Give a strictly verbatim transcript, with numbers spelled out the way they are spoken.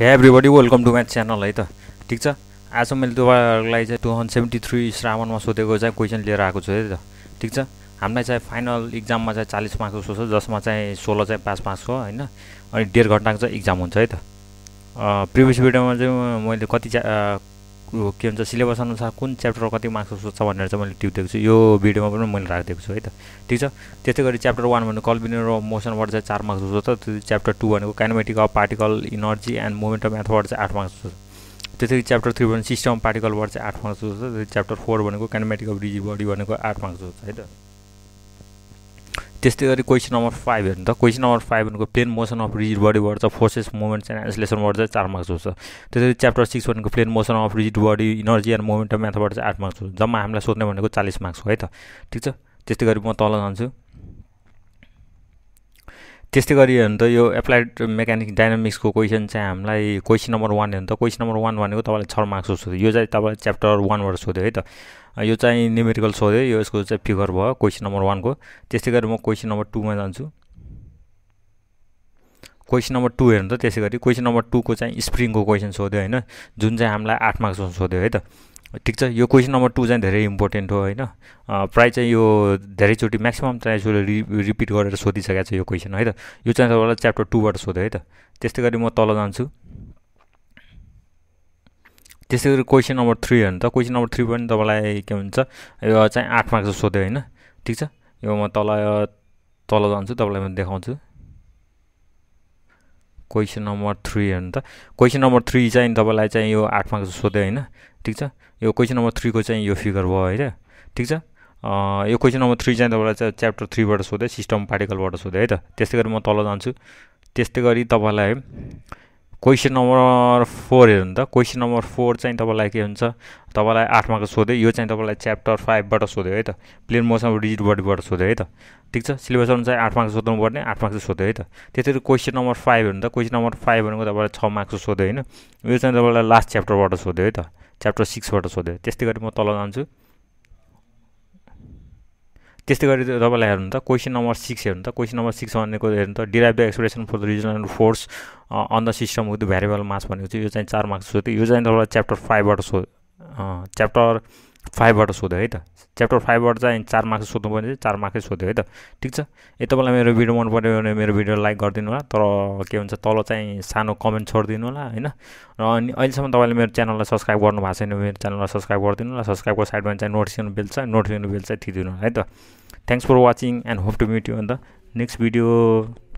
हे everybody welcome to my channel hi त ठीक छ। आज मैले तपाईहरुलाई चाहिँ टू सेभेन्टी थ्री श्रावणमा सोधेको चाहिँ क्वेशन लिएर आएको छु है त ठीक छ। हामीलाई चाहिँ फाइनल एक्जाममा चाहिँ चालीस मार्क्सको सोध्छ जसमा चाहिँ सोह्र चाहिँ पाँच मार्क्सको हैन अनि डेढ घण्टाको चाहिँ एक्जाम हुन्छ है त। प्रिभियस भिडियोमा चाहिँ मैले कति के हुन्छ सिलेबस अनुसार कुन च्याप्टर कति मार्क्सको सोध्छ भनेर चाहिँ मैले टिप दिएको छु, यो भिडियोमा पनि मैले राखिदिएको छु है त ठीक छ। त्यस्तै गरी च्याप्टर वन भनेको कल्बिनेर मोसनबाट चाहिँ चार मार्क्सको सोध्छ, त्यो च्याप्टर टू भनेको kinematic of particle energy and momentum मेथडबाट चाहिँ आठ मार्क्सको सोध्छ। त्यसै च्याप्टर थ्री भनेको सिस्टम पार्टिकलबाट चाहिँ आठ मार्क्सको सोध्छ, च्याप्टर फोर भनेको काइनेमेटिक अफ रिजिड बडी भनेको आठ मार्क्सको सोध्छ है त। त्यस्तै गरी क्वेसन नम्बर फाइभ हेर्नु त, क्वेसन नम्बर फाइभ भनेको प्लेन मोसन अफ रिजिड बडीबाट चाहिँ फोर्सेस मोमेन्ट्स एन्ड एन्सलेसनबाट चाहिँ चार मार्क्स हुन्छ। त्यसरी च्याप्टर सिक्स भनेको plane motion of rigid body energy and momentum मेथडबाट चाहिँ आठ मार्क्स हुन्छ। जम्मा हामीलाई सोध्ने भनेको चालीस मार्क्स है त ठिक छ। त्यस्तै गरी म तल जान्छु। त्यस्तै गरी हेर्नु त यो एप्लाइड मेकानिक्स डाइनामिक्सको क्वेसन चाहिँ हामीलाई क्वेसन नम्बर वान हेर्नु त, क्वेसन नम्बर वान भनेको तपाईँलाई छ मार्क्सको सोध्यो। यो चाहिँ तपाईँलाई च्याप्टर वानबाट सोध्यो है त, यो चाहिँ न्युमेरिकल सोध्यो, यो यसको चाहिँ फिगर भयो क्वेसन नम्बर वानको। त्यस्तै गरी म क्वेसन नम्बर टूमा जान्छु। क्वेसन नम्बर टू हेर्नु त, त्यसै गरी क्वेसन नम्बर टूको चाहिँ स्प्रिङको क्वेसन सोध्यो होइन, जुन चाहिँ हामीलाई आठ मार्क्सको सोध्यो है त ठिक छ। यो क्वेसन नम्बर टू चाहिँ धेरै इम्पोर्टेन्ट हो होइन, प्रायः चाहिँ यो धेरैचोटि म्याक्सिमम चाहिँ रि रिपिट गरेर सोधिसकेको छ यो क्वेसन है त। यो चाहिँ तपाईँलाई च्याप्टर टूबाट सोध्यो है त। त्यस्तै गरी म तल जान्छु। त्यसै गरी क्वेसन नम्बर थ्री हेर्नु त, क्वेसन नम्बर थ्री पनि तपाईँलाई के भन्छ यो चाहिँ आठ मार्क्सको सोध्यो होइन ठिक छ। यो म तल तल जान्छु, तपाईँलाई म देखाउँछु क्वेसन नम्बर थ्री हेर्नु त। क्वेसन नम्बर थ्री चाहिँ तपाईँलाई चाहिँ यो आठ मार्क्सको सोध्यो होइन ठिक छ। यो क्वेसन नम्बर थ्री को चाहिँ यो फिगर भयो है ठिक छ। यो क्वेसन नम्बर थ्री चाहिँ तपाईँलाई चाहिँ च्याप्टर थ्रीबाट सोध्यो, सिस्टम पार्टिकलबाट सोध्यो है त। त्यस्तै गरी म तल जान्छु। त्यस्तै गरी तपाईँलाई क्वेसन नम्बर फोर हेर्नु त, क्वेसन नम्बर फोर चाहिँ तपाईँलाई के हुन्छ तपाईँलाई आठ मार्क्सको सोध्यो। यो चाहिँ तपाईँलाई च्याप्टर फाइभबाट सोध्यो है त, प्लेन मोसन अफ रिजिड बडीबाट सोध्यो है त ठिक छ। सिलेबस अनुसार आठ मार्क्स सोध्नुपर्ने, आठ मार्क्स सोध्यो है त। त्यसरी क्वेसन नम्बर फाइभ हेर्नु त, क्वेसन नम्बर फाइभ भनेको तपाईँलाई छ मार्क्सको सोध्यो होइन, यो चाहिँ तपाईँलाई लास्ट च्याप्टरबाट सोध्यो है त, च्याप्टर सिक्सबाट सोध्यो। त्यस्तै गरी म तल जान्छु। त्यस्तै गरी तपाईँलाई हेर्नु त क्वेसन नम्बर सिक्स हेर्नु त, क्वेसन नम्बर सिक्स भनेको हेर्नु त derive the expression for the reason and force on the system with variable mass भनेको चाहिँ यो चाहिँ चार मार्क्स सोध्यो। यो चाहिँ तपाईँलाई च्याप्टर फाइभबाट सो च्याप्टर फाइभबाट सोध्यो है त, च्याप्टर फाइभबाट चाहिँ चार मार्क्स सोध्नुपर्ने चाहिँ चार मार्क्सै सोध्यो है त ठिक छ। यदि तपाईँलाई मेरो भिडियो मन पऱ्यो भने मेरो भिडियो लाइक गरिदिनु होला, तर के भन्छ तल चाहिँ सानो कमेन्ट छोडिदिनु होला होइन। र अनि अहिलेसम्म तपाईँले मेरो च्यानललाई सब्सक्राइब गर्नु भएको छैन, मेरो च्यानललाई सब्सक्राइब गरिदिनु होला। सब्सक्राइबको साइडमा चाहिँ नोटिफिकेसन बेल छ, नोटिफिकेसन बेल चाहिँ थिदिनु होला है त। Thanks for watching and hope to meet you on the next video.